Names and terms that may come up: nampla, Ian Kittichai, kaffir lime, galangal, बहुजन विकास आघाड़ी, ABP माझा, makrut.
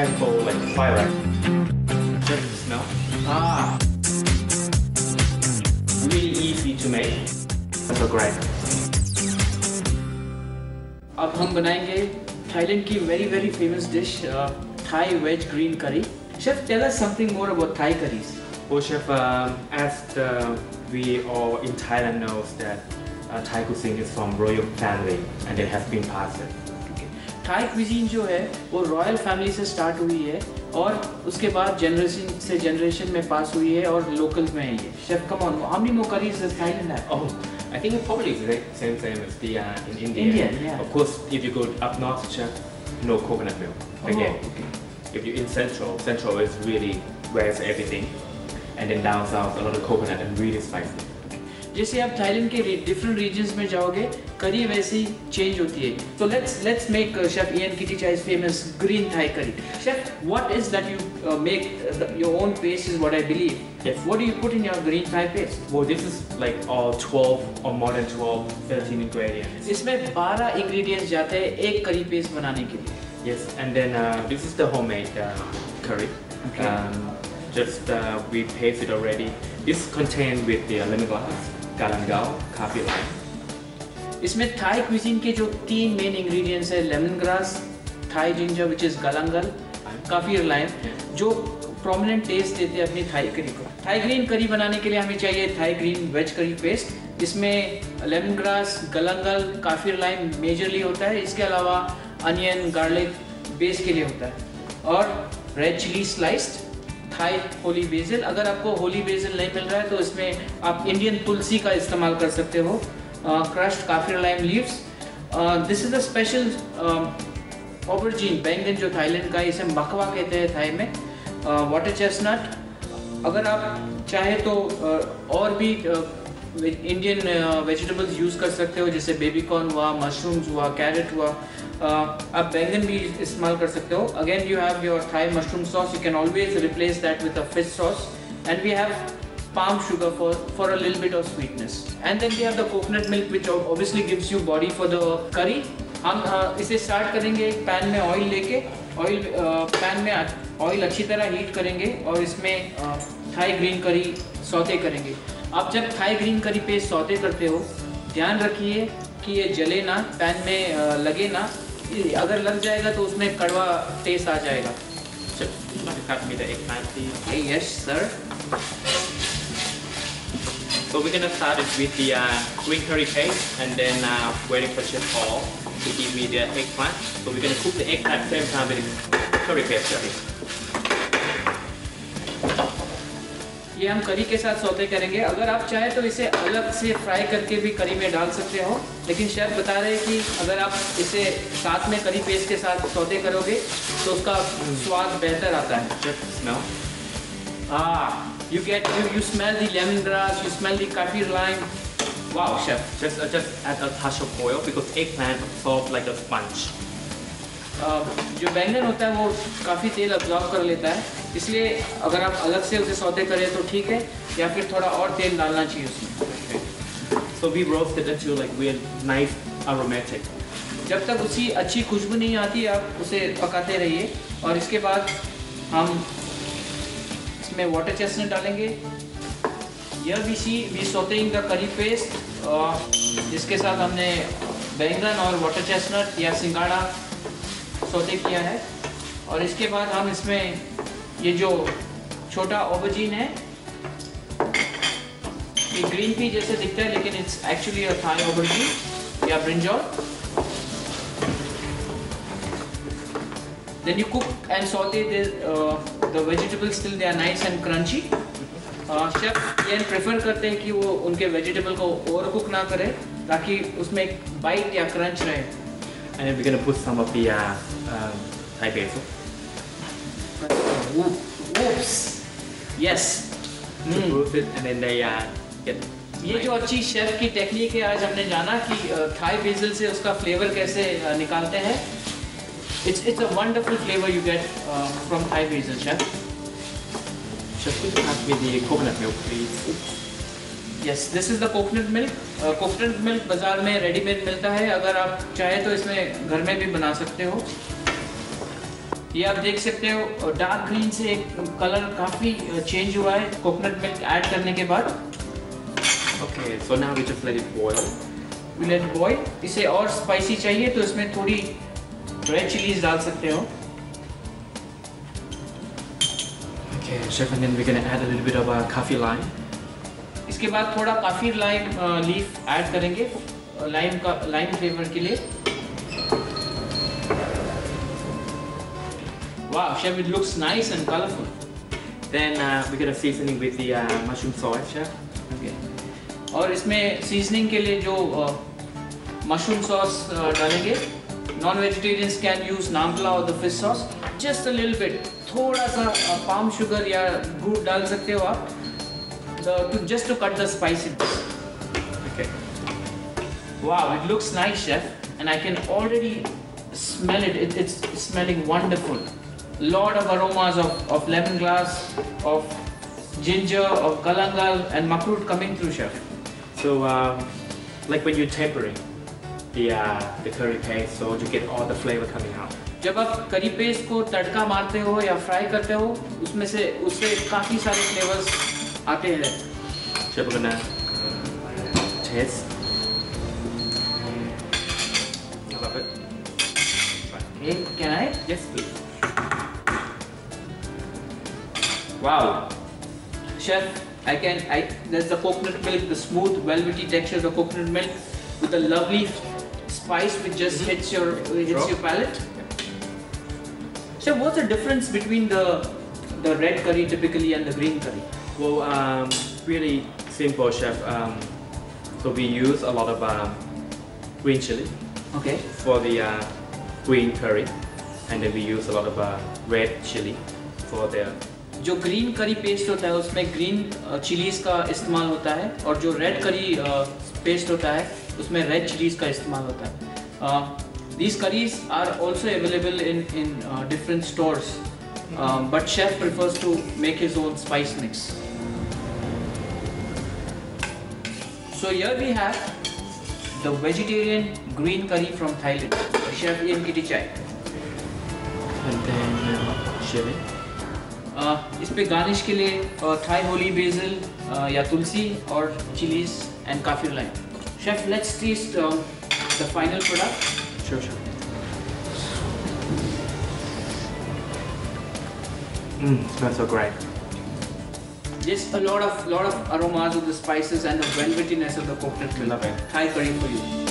handful like fire. Check the smell. Ah! Really easy to make. That's great. अब हम बनाएंगे Thailand की very famous dish Thai veg green curry. Chef, tell us something more about Thai curries. Well, chef, as we all in Thailand knows that Thai cuisine is from royal family and they have been passed. Thai cuisine जो है वो royal family से start हुई है और उसके बाद generation से जनरेशन में पास हुई है और लोकल्स में है ये. Chef come on, how many more curries in Thailand है? Oh, I think probably is the same as the in India. Of course if you go up north chef no coconut milk again. If you in central is really where is everything and then down south a lot of coconut and really spicy. जैसे आप Thailand के different regions में जाओगे करी वैसी change होती है. तो let's make chef Ian Kittichai's famous green Thai curry. Chef, what is that you make your own paste is what I believe. What do you put in your green Thai paste? वो this is like 12 और more then 12 13 ingredients. इसमें 12 ingredients जाते हैं एक करी paste बनाने के लिए. Yes, and then this is the homemade curry. Just we paste it already. It's contained with the lemongrass, galangal, kapi lime. इसमें थाई क्यूजिन के जो तीन मेन इंग्रेडिएंट्स है lemongrass, Thai ginger which is galangal, kaffir lime, जो prominent test देते हैं अपनी Thai curry को. थाई ग्रीन करी बनाने के लिए हमें चाहिए Thai green veg curry paste. इसमें lemongrass, galangal, kaffir lime majorly होता है. इसके अलावा अनियन, गार्लिक बेस के लिए होता है और red chilli sliced, Thai holy basil. अगर आपको होली बेसिल नहीं मिल रहा है तो इसमें आप इंडियन तुलसी का इस्तेमाल कर सकते हो. Crushed kaffir lime leaves. This is a special aubergine बैंगन जो थाईलैंड का, इसे बकवा कहते हैं थाई में. Water chestnut. अगर आप चाहे तो और भी इंडियन वेजिटेबल्स यूज़ कर सकते हो जैसे बेबी कॉर्न हुआ, मशरूम्स हुआ, कैरेट हुआ. आप बैंगन भी इस्तेमाल कर सकते हो. Again you have your Thai mushroom sauce. You can always replace that with a fish sauce. And we have palm sugar for a little bit of sweetness. And then we have the coconut milk which obviously gives you body for the curry. हम इसे start करेंगे एक pan में oil लेके. Oil pan में oil अच्छी तरह heat करेंगे और इसमें थाई ग्रीन करी सौते करेंगे. आप जब Thai green curry paste saute करते हो ध्यान रखिए कि ये जले ना, पैन में लगे ना. अगर लग जाएगा तो उसमें कड़वा टेस्ट आ जाएगा. Yes sir. So we're gonna start it with the green curry paste and then waiting for Chef Paul to give me the eggplant. So we're gonna cook the eggplant same time with the curry paste. ये हम करी के साथ saute करेंगे. अगर आप चाहें तो इसे अलग से फ्राई करके भी करी में डाल सकते हो, लेकिन शेफ बता रहे हैं कि अगर आप इसे साथ में करी पेस्ट के साथ सौते करोगे तो उसका स्वाद बेहतर आता है. Chef smell. You smell the lemongrass, you smell the kaffir lime. Wow, chef. Just add a touch of oil because eggplant absorbs like a sponge. जो बैंगन होता है वो काफ़ी तेल अब्जॉर्ब कर लेता है, इसलिए अगर आप अलग से उसे सौते करें तो ठीक है, या फिर थोड़ा और तेल डालना चाहिए उसमें. So we roasted it until like we're nice aromatic. जब तक उसकी अच्छी खुशबू नहीं आती आप उसे पकाते रहिए. और इसके बाद हम में वाटर चेस्टनट डालेंगे. यह भी we sauteing the curry paste जिसके साथ हमने बैंगन और वाटर चेस्टनट या सिंगाड़ा सौते किया है. और इसके बाद हम इसमें ये जो छोटा ऑबर्जिन है, ये ग्रीन पी जैसे दिखता है लेकिन it's actually a Thai aubergine या brinjal. Then you cook and saute the vegetables till they are nice and crunchy. Chef ये prefer करते हैं कि वो उनके vegetable को over cook ना करें ताकि उसमें एक bite या crunch रहे. And then we're gonna put some of the Thai basil. Whoops. Yes. To proof it and then they get. ये जो अच्छी शेफ की technique है आज हमने जाना कि Thai basil से उसका flavor कैसे निकालते हैं. It's a wonderful flavor you get from Thai basil, chef. Chef, could you pass me the coconut milk, please? Yes, this is the coconut milk. Coconut milk बाजार में ready made मिलता है. अगर आप चाहे तो इसमें घर में भी बना सकते हो. ये आप देख सकते हो डार्क ग्रीन से कलर काफी चेंज हुआ है कोकोनट मिल्क ऐड करने के बाद। Okay so now we just let it boil, we let it boil. इसे और स्पाइसी चाहिए तो इसमें थोड़ी रेड चिलीज डाल सकते हो। Okay chef, and then we can add a little bit of kaffir lime. इसके बाद थोड़ा काफी लाइम लीफ ऐड करेंगे लाइम का, लाइम फ्लेवर के लिए। Wow, chef, it looks nice and colorful. Then we're gonna seasoning with the mushroom sauce, chef. Okay. और इसमें seasoning के लिए जो mushroom sauce डालेंगे, non-vegetarians can use nampla or the fish sauce. Just a little bit, थोड़ा सा palm sugar या गुड़ डाल सकते हो आप, just to cut the spiciness. Okay. Wow, it looks nice, chef, and I can already smell it. It's smelling wonderful. Lot of aromas of lemongrass, of ginger, of galangal and makrut coming through, chef. So like when you're tempering the curry paste, so you get all the flavor coming out. जब आप करी paste को तड़का मारते हो या fry करते हो उसमें से उससे काफी सारे फ्लेवर्स आते हैं। Chef, we're gonna taste. I love it. Hey, can I? Yes, please. Wow, chef, there's the coconut milk, the smooth, velvety texture of the coconut milk with the lovely spice which just hits your palate. Yeah. Chef, what's the difference between the red curry typically and the green curry? Well, really simple, chef. So we use a lot of green chili. Okay. For the green curry, and then we use a lot of red chili for the. जो green curry paste होता है उसमें green chillies का इस्तेमाल होता है और जो रेड करी पेस्ट होता है उसमें रेड चिलीज का इस्तेमाल होता है। These curries are also available in different stores, but chef prefers to make his own spice mix. So here we have the vegetarian green curry from Thailand. Chef ये इनकी चाय। इस पे गार्निश के लिए थाई होली बेजिल या तुलसी और चिलीज एंड काफी lime. Chef, let's taste the final product. Sure sure, so great. Just a lot of aromas of the spices and the velvetiness of the coconut milk. Thai curry for you.